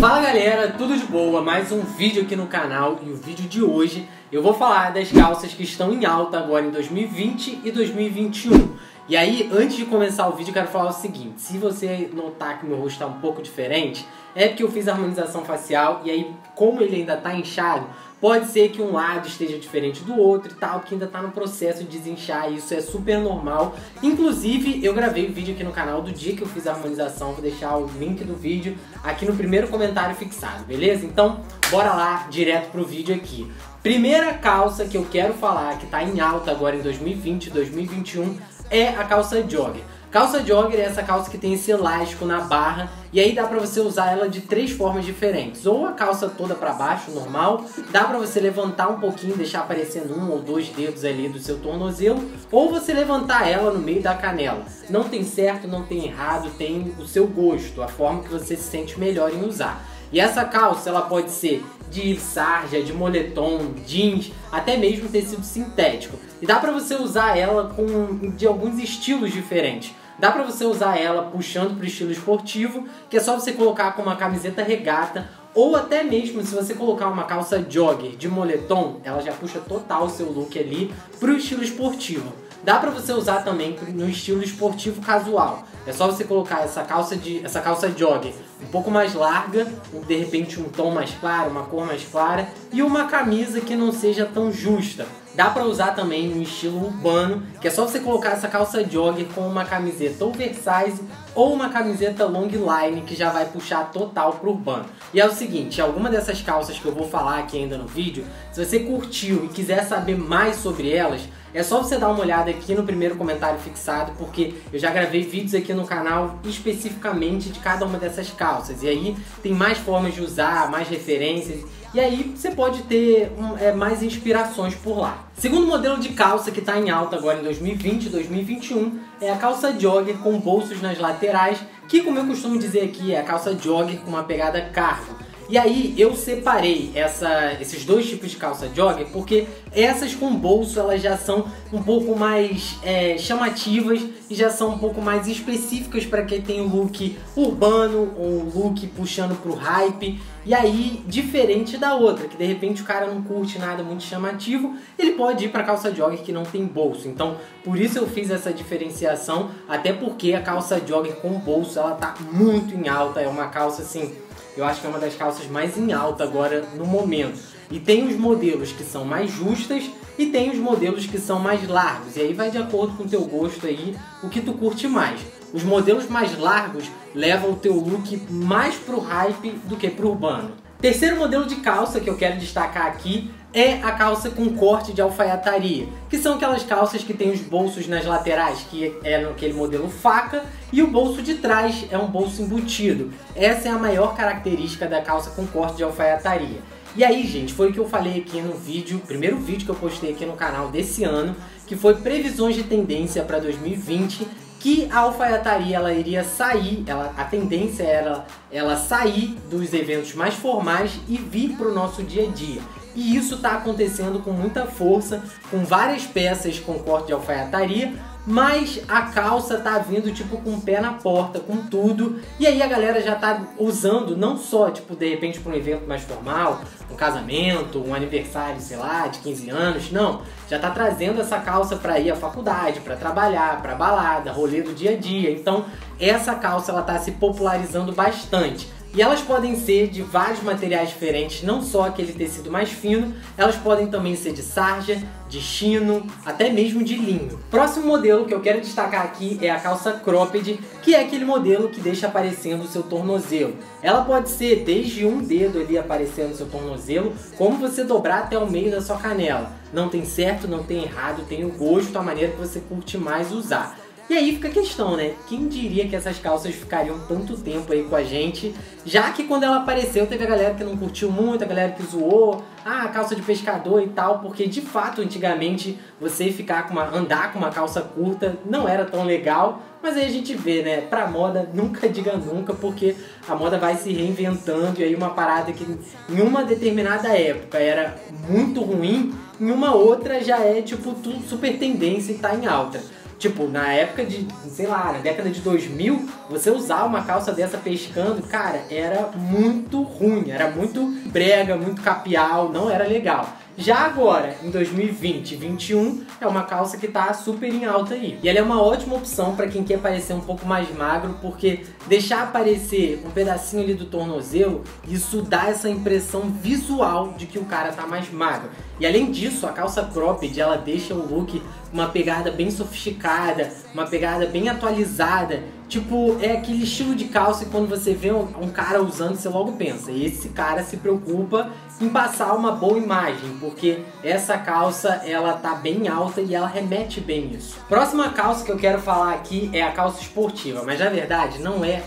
Fala galera, tudo de boa? Mais um vídeo aqui no canal e o vídeo de hoje eu vou falar das calças que estão em alta agora em 2020 e 2021. E aí, antes de começar o vídeo, eu quero falar o seguinte: se você notar que meu rosto está um pouco diferente, é porque eu fiz harmonização facial e aí, como ele ainda está inchado, pode ser que um lado esteja diferente do outro e tal, que ainda está no processo de desinchar, isso é super normal. Inclusive, eu gravei um vídeo aqui no canal do dia que eu fiz a harmonização, vou deixar o link do vídeo aqui no primeiro comentário fixado, beleza? Então, bora lá, direto pro vídeo aqui. Primeira calça que eu quero falar, que está em alta agora em 2020 e 2021, é a calça jogger. Calça jogger é essa calça que tem esse elástico na barra e aí dá pra você usar ela de três formas diferentes. Ou a calça toda pra baixo, normal, dá pra você levantar um pouquinho, deixar aparecendo um ou dois dedos ali do seu tornozelo, ou você levantar ela no meio da canela. Não tem certo, não tem errado, tem o seu gosto, a forma que você se sente melhor em usar. E essa calça, ela pode ser de sarja, de moletom, jeans, até mesmo tecido sintético. E dá pra você usar ela de alguns estilos diferentes. Dá pra você usar ela puxando pro estilo esportivo, que é só você colocar com uma camiseta regata, ou até mesmo se você colocar uma calça jogger de moletom, ela já puxa total o seu look ali pro estilo esportivo. Dá pra você usar também no estilo esportivo casual. É só você colocar essa calça jogger um pouco mais larga, de repente um tom mais claro, uma cor mais clara, e uma camisa que não seja tão justa. Dá pra usar também no estilo urbano, que é só você colocar essa calça jogger com uma camiseta oversize ou uma camiseta long line, que já vai puxar total pro urbano. E é o seguinte, alguma dessas calças que eu vou falar aqui ainda no vídeo, se você curtiu e quiser saber mais sobre elas, é só você dar uma olhada aqui no primeiro comentário fixado, porque eu já gravei vídeos aqui no canal especificamente de cada uma dessas calças. E aí tem mais formas de usar, mais referências, e aí você pode ter mais inspirações por lá. Segundo modelo de calça que está em alta agora em 2020 e 2021 é a calça jogger com bolsos nas laterais, que, como eu costumo dizer aqui, é a calça jogger com uma pegada cargo. E aí eu separei esses dois tipos de calça jogger porque essas com bolso elas já são um pouco mais chamativas e já são um pouco mais específicas para quem tem um look urbano ou um look puxando pro hype. E aí, diferente da outra, que de repente o cara não curte nada muito chamativo, ele pode ir para calça jogger que não tem bolso. Então, por isso eu fiz essa diferenciação, até porque a calça jogger com bolso, ela tá muito em alta, é uma calça assim, eu acho que é uma das calças mais em alta agora no momento. E tem os modelos que são mais justas e tem os modelos que são mais largos. E aí vai de acordo com o teu gosto aí, o que tu curte mais. Os modelos mais largos levam o teu look mais pro hype do que pro urbano. Terceiro modelo de calça que eu quero destacar aqui é a calça com corte de alfaiataria, que são aquelas calças que tem os bolsos nas laterais, que é naquele modelo faca, e o bolso de trás é um bolso embutido. Essa é a maior característica da calça com corte de alfaiataria. E aí, gente, foi o que eu falei aqui no vídeo, primeiro vídeo que eu postei aqui no canal desse ano, que foi previsões de tendência para 2020, que a alfaiataria ela iria sair, a tendência era ela sair dos eventos mais formais e vir para o nosso dia a dia. E isso está acontecendo com muita força, com várias peças com corte de alfaiataria, mas a calça tá vindo tipo com o pé na porta, com tudo, e aí a galera já tá usando não só tipo de repente para um evento mais formal, um casamento, um aniversário, sei lá, de 15 anos, não, já tá trazendo essa calça para ir à faculdade, para trabalhar, para balada, rolê do dia a dia. Então essa calça ela tá se popularizando bastante. E elas podem ser de vários materiais diferentes, não só aquele tecido mais fino, elas podem também ser de sarja, de chino, até mesmo de linho. Próximo modelo que eu quero destacar aqui é a calça cropped, que é aquele modelo que deixa aparecendo o seu tornozelo. Ela pode ser desde um dedo ali aparecendo o seu tornozelo, como você dobrar até o meio da sua canela. Não tem certo, não tem errado, tem o gosto, a maneira que você curte mais usar. E aí fica a questão, né? Quem diria que essas calças ficariam tanto tempo aí com a gente? Já que quando ela apareceu teve a galera que não curtiu muito, a galera que zoou, ah, calça de pescador e tal, porque de fato antigamente você andar com uma calça curta não era tão legal. Mas aí a gente vê, né, pra moda nunca diga nunca, porque a moda vai se reinventando e aí uma parada que em uma determinada época era muito ruim, em uma outra já é tipo tudo super tendência e tá em alta. Tipo, na época de, sei lá, na década de 2000, você usar uma calça dessa pescando, cara, era muito ruim, era muito brega, muito capial, não era legal. Já agora, em 2020 e 2021, é uma calça que tá super em alta aí. E ela é uma ótima opção pra quem quer parecer um pouco mais magro, porque deixar aparecer um pedacinho ali do tornozelo, isso dá essa impressão visual de que o cara tá mais magro. E além disso, a calça cropped, ela deixa o look uma pegada bem sofisticada, uma pegada bem atualizada. Tipo, é aquele estilo de calça que quando você vê um cara usando, você logo pensa, esse cara se preocupa em passar uma boa imagem, porque essa calça, ela tá bem alta e ela remete bem isso. Próxima calça que eu quero falar aqui é a calça esportiva, mas na verdade não é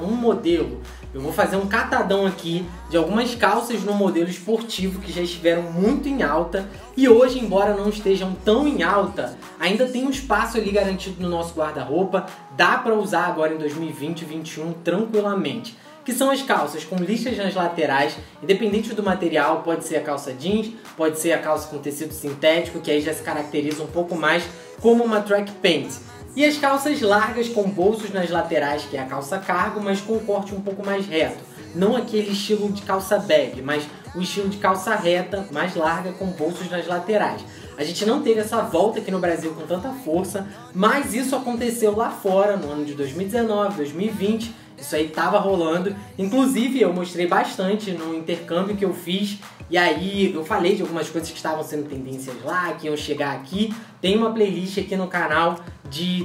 um modelo. Eu vou fazer um catadão aqui de algumas calças no modelo esportivo que já estiveram muito em alta e hoje, embora não estejam tão em alta, ainda tem um espaço ali garantido no nosso guarda-roupa, dá para usar agora em 2020 e 2021 tranquilamente. Que são as calças com listras nas laterais, independente do material, pode ser a calça jeans, pode ser a calça com tecido sintético, que aí já se caracteriza um pouco mais como uma track pant. E as calças largas com bolsos nas laterais, que é a calça cargo, mas com um corte um pouco mais reto. Não aquele estilo de calça bag, mas o estilo de calça reta, mais larga, com bolsos nas laterais. A gente não teve essa volta aqui no Brasil com tanta força, mas isso aconteceu lá fora, no ano de 2019, 2020, isso aí tava rolando. Inclusive, eu mostrei bastante no intercâmbio que eu fiz, e aí eu falei de algumas coisas que estavam sendo tendências lá, que iam chegar aqui. Tem uma playlist aqui no canal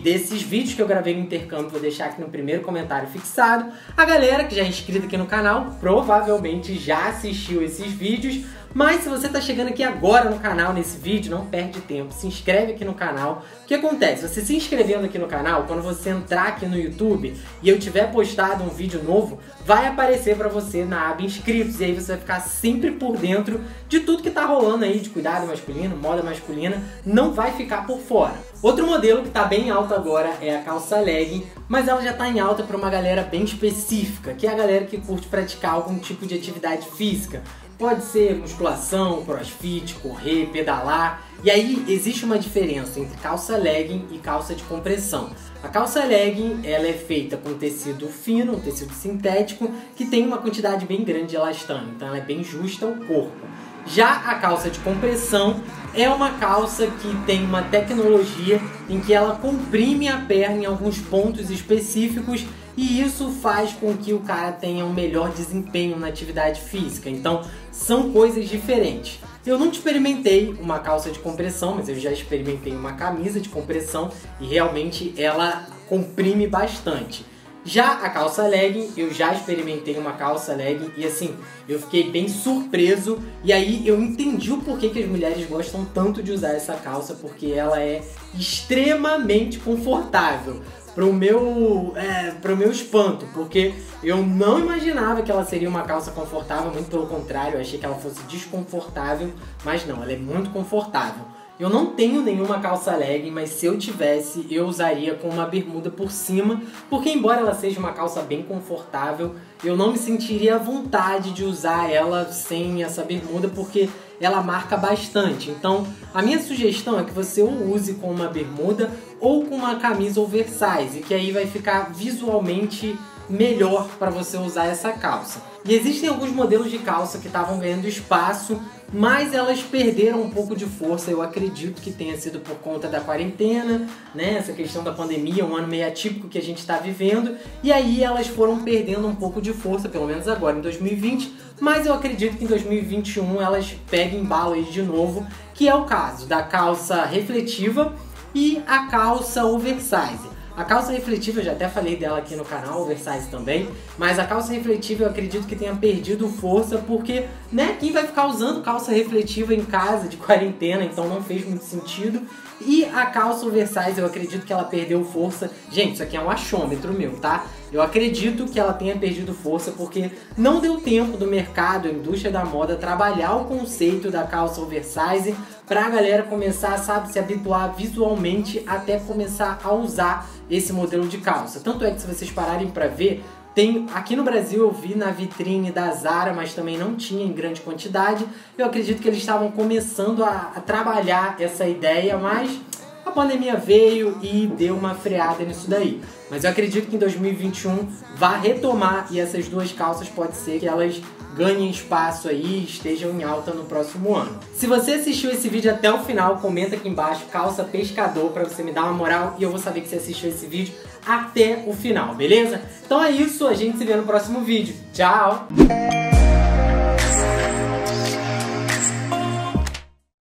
desses vídeos que eu gravei no intercâmbio, vou deixar aqui no primeiro comentário fixado. A galera que já é inscrita aqui no canal provavelmente já assistiu esses vídeos, mas se você tá chegando aqui agora no canal, nesse vídeo, não perde tempo, se inscreve aqui no canal. O que acontece? Você se inscrevendo aqui no canal, quando você entrar aqui no YouTube e eu tiver postado um vídeo novo, vai aparecer pra você na aba inscritos, e aí você vai ficar sempre por dentro de tudo que tá rolando aí de cuidado masculino, moda masculina, não vai ficar por fora. Outro modelo que tá bem alto agora é a calça legging, mas ela já tá em alta pra uma galera bem específica, que é a galera que curte praticar algum tipo de atividade física. Pode ser musculação, crossfit, correr, pedalar. E aí existe uma diferença entre calça legging e calça de compressão. A calça legging, ela é feita com tecido fino, um tecido sintético, que tem uma quantidade bem grande de elastano, então ela é bem justa ao corpo. Já a calça de compressão é uma calça que tem uma tecnologia em que ela comprime a perna em alguns pontos específicos e isso faz com que o cara tenha um melhor desempenho na atividade física. Então, são coisas diferentes. Eu nunca experimentei uma calça de compressão, mas eu já experimentei uma camisa de compressão e realmente ela comprime bastante. Já a calça legging, eu já experimentei uma calça legging e assim, eu fiquei bem surpreso e aí eu entendi o porquê que as mulheres gostam tanto de usar essa calça, porque ela é extremamente confortável. Pro meu espanto, porque eu não imaginava que ela seria uma calça confortável, muito pelo contrário, eu achei que ela fosse desconfortável, mas não, ela é muito confortável. Eu não tenho nenhuma calça legging, mas se eu tivesse, eu usaria com uma bermuda por cima, porque embora ela seja uma calça bem confortável, eu não me sentiria à vontade de usar ela sem essa bermuda, porque ela marca bastante. Então, a minha sugestão é que você ou use com uma bermuda ou com uma camisa oversize, que aí vai ficar visualmente melhor para você usar essa calça. E existem alguns modelos de calça que estavam ganhando espaço, mas elas perderam um pouco de força. Eu acredito que tenha sido por conta da quarentena, né? Essa questão da pandemia, um ano meio atípico que a gente está vivendo. E aí elas foram perdendo um pouco de força, pelo menos agora em 2020. Mas eu acredito que em 2021 elas peguem embalo aí de novo, que é o caso da calça refletiva e a calça oversize. A calça refletiva, eu já até falei dela aqui no canal, oversize também, mas a calça refletiva eu acredito que tenha perdido força porque, né, quem vai ficar usando calça refletiva em casa de quarentena, então não fez muito sentido. E a calça oversize, eu acredito que ela perdeu força. Gente, isso aqui é um achômetro meu, tá? Eu acredito que ela tenha perdido força porque não deu tempo do mercado, a indústria da moda, trabalhar o conceito da calça oversize pra galera começar, sabe, se habituar visualmente até começar a usar esse modelo de calça. Tanto é que se vocês pararem pra ver, tem, aqui no Brasil eu vi na vitrine da Zara, mas também não tinha em grande quantidade. Eu acredito que eles estavam começando a trabalhar essa ideia, mas a pandemia veio e deu uma freada nisso daí. Mas eu acredito que em 2021 vai retomar e essas duas calças pode ser que elas ganhem espaço aí e estejam em alta no próximo ano. Se você assistiu esse vídeo até o final, comenta aqui embaixo calça pescador pra você me dar uma moral e eu vou saber que você assistiu esse vídeo até o final, beleza? Então é isso, a gente se vê no próximo vídeo. Tchau!